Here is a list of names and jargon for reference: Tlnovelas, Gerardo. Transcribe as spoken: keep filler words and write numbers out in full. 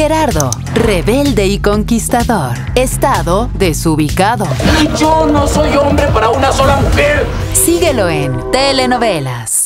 Gerardo, rebelde y conquistador. Estado desubicado. Y yo no soy hombre para una sola mujer. Síguelo en Telenovelas.